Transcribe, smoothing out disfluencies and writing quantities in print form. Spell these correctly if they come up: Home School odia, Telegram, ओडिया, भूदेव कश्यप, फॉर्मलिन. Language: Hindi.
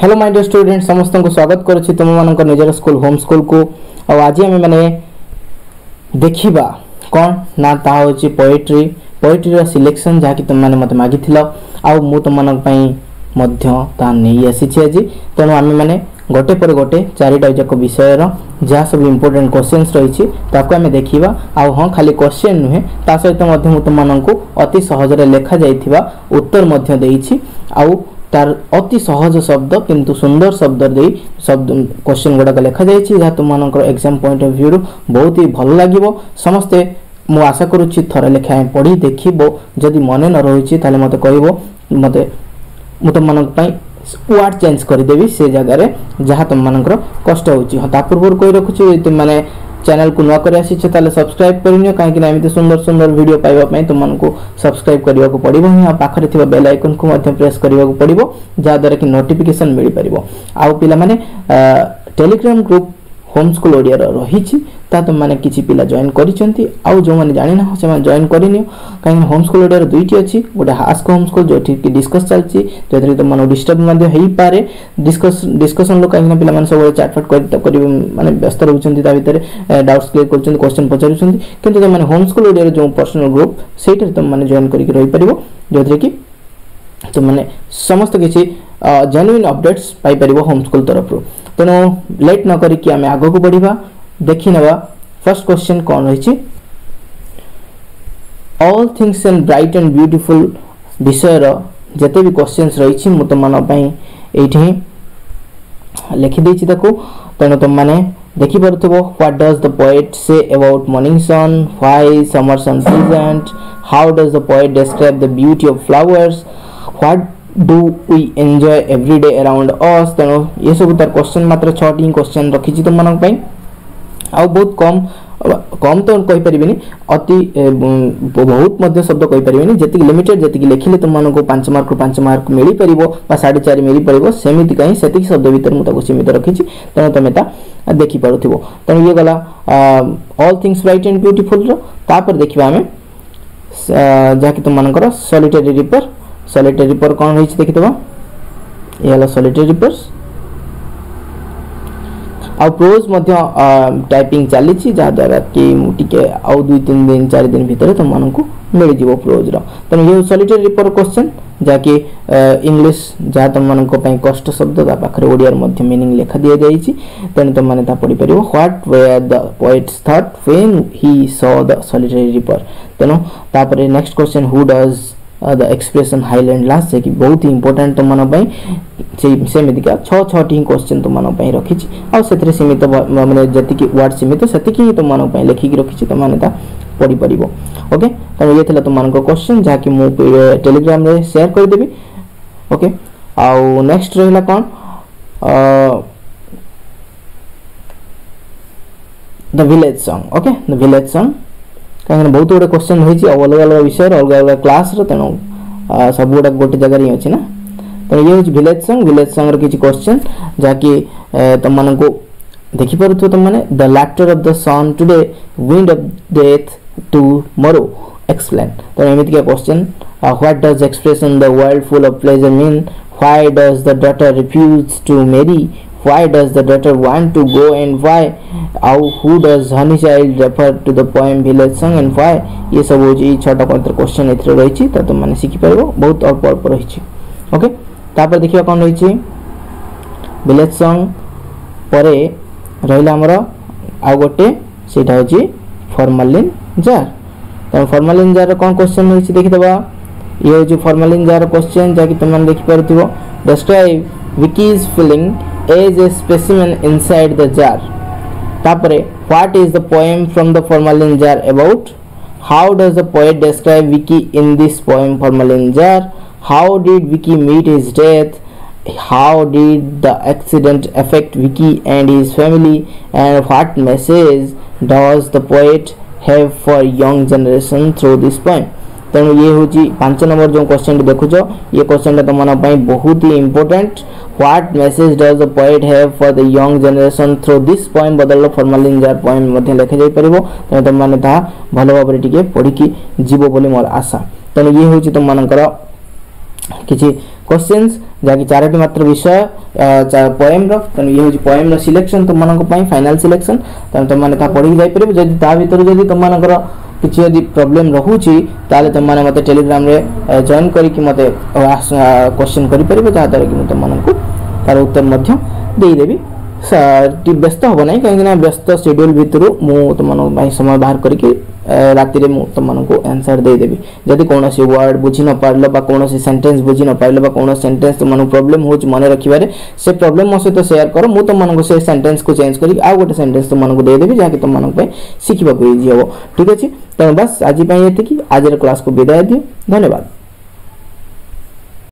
हेलो माय डियर स्टूडेंट समस्त को स्वागत करुँच तुम मानक निजर स्कूल होम स्कूल को आज आम मैंने देखा कौन ना ताकि पोएट्री पोएट्री सिलेक्शन जहाँकि तुम मैंने मत मागी तुम नहीं आसी आज तेणु आम मैंने गोटे पर गोटे चारिटा जाक विषय जहाँ सब इम्पोर्टेंट क्वेश्चन रही आम देखा आउ हाँ खाली क्वेश्चन नुहे ता सहित तुम मानक अति सहज लेखा जा उत्तर देती आउ तार अति सहज शब्द किंतु सुंदर शब्द दे शब्द क्वेश्चन गुड़ाक लेखा जा तुमको एग्जाम पॉइंट ऑफ व्यू बहुत ही भल लगे समस्ते मु आशा करुच्ची थरे लेखाएं पढ़ी देखिब जदि मन न रही मत कह मत मु तुमपाई वार्ड चेंज करदेवी से जगार जहाँ तुमको कष्ट हो पूर्व कही रखुच्छे तुम मैंने चैनल को नुआ कर सब्सक्राइब करनी कहीं सुंदर सुंदर वीडियो पाइबा तुमको सब्सक्राइब करने को पड़ो ही पाखे थोड़ा बेल आइकन को प्रेस करने को पड़ो जहाँद्वारा कि नोटिफिकेशन मिल पार आउ पाने Telegram group home school ओडिया रही तुम मैंने किसी पिला जॉइन कर जो मैंने जाणीना से जॉइन करनी कहीं होम स्कूल ओडिया दुईट अच्छी गोटे आस्क होम स्कूल जो डिस्कस चलती जो तुम डिस्टर्ब हो पाए डिस्कसन लोग कहीं पे सब चैटफाट कर मानते व्यस्त रोचे भितर डाउट्स क्लियर कर क्वेश्चन पचारूँ कि तुमने होम स्कूल ओडिया जो पर्सनल ग्रुप से तुम मैंने जॉइन करके रही पार जो कि तुमने समस्त किसी जेन्युइन अपडेट्स पाइपर होम स्कूल तरफ तेणु लेट न करिकी आमे आगो को बढ़िया देखि नवा फर्स्ट क्वेश्चन कौन रही all things and bright and beautiful विषय जिते भी क्वेश्चन रही मुझे तुमपाई लिखिदे तेणु तुम मैंने देखी पार्थ what does the poet say about morning sun why summer sun present how does the poet describe the beauty of flowers what do we enjoy every day around us तेणु ये सब तार क्वेश्चन मात्र छटी क्वेश्चन रखी तुम मानी आउ बहुत कम कम तो कहीपरि अति बहुत मध्य शब्द कहीपरि जी लिमिटेड जी लिखिले तुम मानक 5 मार्क मिल पार 4.5 मिल पार सेमती कहीं से शब्द भर मुझे सीमित रखी तेणु तुम देखिपुर तेणु ये गला all things bright and beautiful तापर देखा आम जहाँकि तुम मानकर सॉलिटरी रिपर कौन रही देखी ये सॉलिटरी रिपर्स आउ प्रोज टाइपिंग चली जहाद्वारा कि मुझे आउ 2-3 दिन 4 दिन भितर तुम मानक मिल प्रोज्र तेना ये सॉलिटरी रिपर क्वेश्चन जहाँकि इंग्लीश जहाँ तुम मानी कष्ट शब्द पाखे ओडिया मीनिंग लिखा दी जाइए तेणु तुम मैंने पढ़ी पार what were the poet's thought when he saw the solitary reaper तेणु next question who does the expression highland lass से कि बहुत ही इंपोर्टेंट तुम सेमतिका 6 क्वेश्चन तुम रखी आउ सीमित मैंने जी वार्ड सीमित से तुम लिखिकी रखी तुम मैंने पढ़ी पार ओके तेनाली ये तुम क्वेश्चन जहाँकि मुझे टेलीग्राम शेयर करदेवी ओके आउ नेक्स्ट रहा कौन the village song okay the village song कहीं बहुत गुड़ा क्वेश्चन होती अलग अलग विषय अलग अलग क्लास तेणु सब गुड़ा गोटे जगार ही अच्छी ना तेना ये हूँ विलेज सॉन्ग किसी क्वेश्चन जहाँकि तुम मानक देखिपुर तुम मैंने the letter of the sun today wind of death tomorrow explain तेना एमती question what does expression the world full of pleasure mean why does the daughter refuse to marry Why does the daughter want to go and why? Who does honey child refer to the poem village song and why? ये सब होची 6 क्वेश्चन एथरे रही तो तुम मैंने सीखी पार बहुत अल्प अल्प रही ओके तापर देखिए कौन रही विलेज सॉन्ग पर रहा आमर आउ गोटे सेटा होची फॉर्मलिन जार तो फॉर्मलिन जार कौन क्वेश्चन रही देखीदे ये हूँ फॉर्मलिन जार क्वेश्चन जहाँकि तुम देखिपुर describe Vicky's feeling as a specimen inside the jar तापरे what is the poem from the फॉर्मलिन jar about how does the poet describe Vicky in this poem फॉर्मलिन jar how did Vicky meet his death how did the accident affect Vicky and his family and what message does the poet have for young generation through this poem तेणु ये हूँ 5 नंबर जो क्वेश्चन देखुच ये क्वेश्चन तुम बहुत ही important what message does the poet have for the young generation through this poem बदल फॉर्मलिन जार पोएम लिखा जापर तेना तुम मैंने भल भाव में पढ़ी जीव बोली मोर आशा तेणु ये हूँ तुम मानकर किसी क्वेश्चन जहाँकि चारोट मात्र विषय पोएम तेनाली ये हूँ पोएम रिलेक्शन तुम फाइनाल सिलेक्शन तुम मैंने पढ़ी जापर जब ता भर जब तुम किसी यदि प्रोब्लेम रोचे ताले तुम मैंने मत टेलीग्राम रे जॉइन करके मत क्वेश्चन करें जहाँद्वारा कि तुम मानक तार उत्तर देदेवि व्यस्त हम ना कहीं व्यस्त शेड्यूल भितर मुझे तुम समय बाहर करके राति तुम आंसर देदेवि जदि कौन वर्ड बुझी न पार कौन सेन्टेन्स बुझी न पार कौन सेन्टेन्स तुम प्रोब्लेम हो मन रखे से प्रोब्लेम मो सहित सेयार कर मुझे तुमको से सेन्टेन्स को चेंज करके आउ गोटे सेन्टेन्स तुमको देदेवि जहाँकि तुम शिखा इजी हे ठीक अच्छे तेनाली बस आज ये आज क्लास को विदाय दिए धन्यवाद।